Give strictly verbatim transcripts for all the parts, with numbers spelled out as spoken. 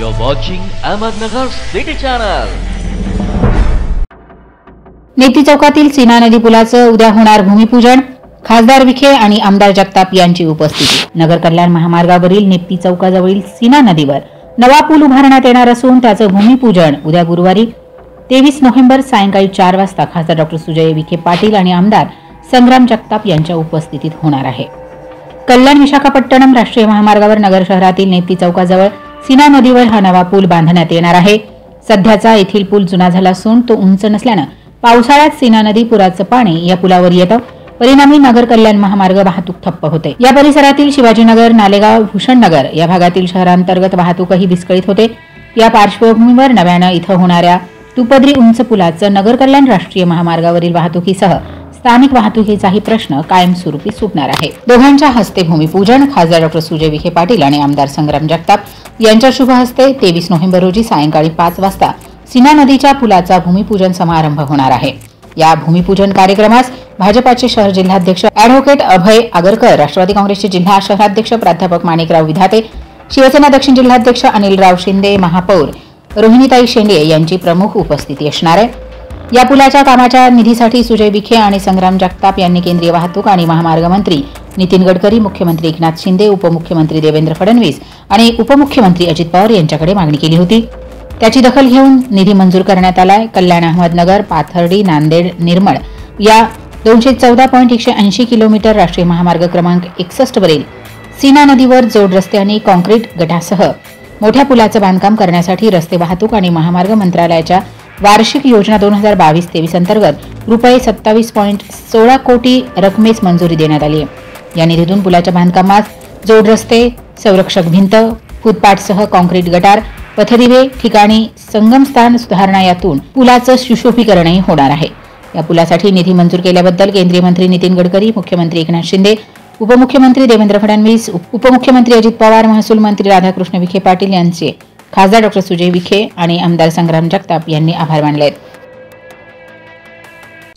You're watching Ahmednagar city channel. Nepti चौकातील सीना नदी पुलाचे उद्या होणार भूमिपूजन, खासदार विखे आणि आमदार जगताप यांची उपस्थिती। नगर कल्याण महामार्गावरील नेप्ती चौकाजवळील सीना नदीवर नवा पूल उभारण्यात येणार असून त्याचे भूमिपूजन उद्या गुरुवारी तेवीस नोव्हेंबर सायंकाळी चार वाजता खासदार डॉक्टर सुजय विखे पाटील आणि आमदार संग्राम जगताप यांच्या उपस्थितीत होणार आहे। कल्याण विशाखापट्टणम राष्ट्रीय महामार्गावर नगर शहरातील नेप्ती चौकाजवळ सीना नदीवर हा नवा पूल बांधण्यात येणार आहे। सध्याचा येथील पूल जुना झाला असून तो उंच नसल्याने पावसाळ्यात सीना नदी पुराचे पाणी या पुलावर येतं, परिणामी नगर कल्याण महामार्ग वाहतूक ठप्प होते। या परिसरातील शिवाजीनगर, नालेगाव, भूषणनगर या भागातील शहरांतर्गत वाहतूकही विस्कळीत होते। या पार्श्वभूमीवर नव्याने इथे होणाऱ्या तुपदरी उंच पुलाचं नगर कल्याण राष्ट्रीय महामार्गावरील वाहतुकीसह स्थानिक वाहतुकीचाही प्रश्न कायमस्वरूपी सुटणार आहे। दोघांच्या हस्ते भूमिपूजन खासदार डॉक्टर सुजय विखे पाटील आणि आमदार संग्राम जगताप यांच्या शुभ हस्ते तेवीस नोव्हेंबर रोजी सायंकाळी पाच वाजता सीना नदीच्या पुलाचा भूमिपूजन समारंभ होणार आहे। या भूमिपूजन कार्यक्रमास भाजपाचे शहर जिल्हाध्यक्ष ॲडव्होकेट अभय आगरकर, राष्ट्रवादी काँग्रेसचे जिल्हा शहराध्यक्ष प्राध्यापक मणिकराव विधाते, शिवसेना दक्षिण जिल्हाध्यक्ष अनिल राव शिंदे, महापौर रोहिणीताई शिंदे यांची प्रमुख उपस्थिती असणार आहे। या पुलाच्या कामाच्या निधीसाठी सुजय विखे आणि संग्राम जगताप यांनी केंद्रीय वाहतूक आणि महामार्ग मंत्री नितीन गडकरी, मुख्यमंत्री एकनाथ शिंदे, उपमुख्यमंत्री देवेंद्र फडणवीस आणि उपमुख्यमंत्री अजित पवार यांच्याकडे मागणी केली होती। त्याची दखल घेऊन निधी मंजूर करण्यात आलाय। कल्याण, अहमदनगर, पाथर्डी, नांदेड, निर्मळ या दोनशे चौदा पॉईंट एकशे ऐंशी किलोमीटर राष्ट्रीय महामार्ग क्रमांक एकसष्ट वरील सीना नदीवर जोड रस्ते आणि कॉन्क्रीट गटासह मोठ्या पुलाचं बांधकाम करण्यासाठी रस्ते वाहतूक आणि महामार्ग मंत्रालयाच्या वार्षिक योजना दोन हजार बावीस तेवीस अंतर्गत रुपये सत्तावीस पॉईंट सोळा कोटी रकमेस मंजुरी देण्यात आली आहे। या निधीतून पुलाच्या बांधकामात जोड रस्ते, संरक्षक भिंत, फुटपाथसह कॉन्क्रीट गटार, पथदिवे, ठिकाणी संगमस्थान सुधारणा यातून पुलाचं सुशोभीकरणही होणार आहे। या पुलासाठी निधी मंजूर केल्याबद्दल केंद्रीय मंत्री नितीन गडकरी, मुख्यमंत्री एकनाथ शिंदे, उपमुख्यमंत्री देवेंद्र फडणवीस, उपमुख्यमंत्री अजित पवार, महसूल मंत्री राधाकृष्ण विखे पाटील यांचे खासदार डॉक्टर सुजय विखे आणि आमदार संग्राम जगताप यांनी आभार मानले।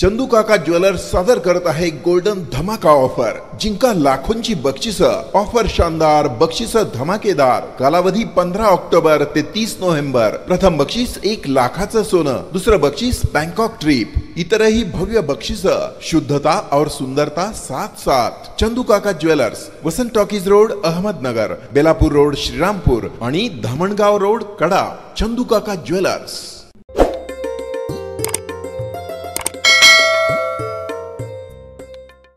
चंदूकाका ज्वेलर्स सादर करत आहे गोल्डन धमाका ऑफर। जिंका लाखोंची बक्षिस ऑफर, शानदार बक्षिस धमाकेदार। कालावधी पंधरा ऑक्टोबर ते तीस नोव्हेंबर। प्रथम बक्षीस एक लाखाचं सोनं, दुसरं बक्षीस बँकॉक ट्रिप, इतरही भव्य बक्षिस। शुद्धता और सुंदरता साथ साथ। Chandukaka jewellers, Vasant talkies road, Ahmednagar, Belapur road, Shrirampur आणि धामणगाव रोड, कडा। चंदूकाका ज्वेलर्स।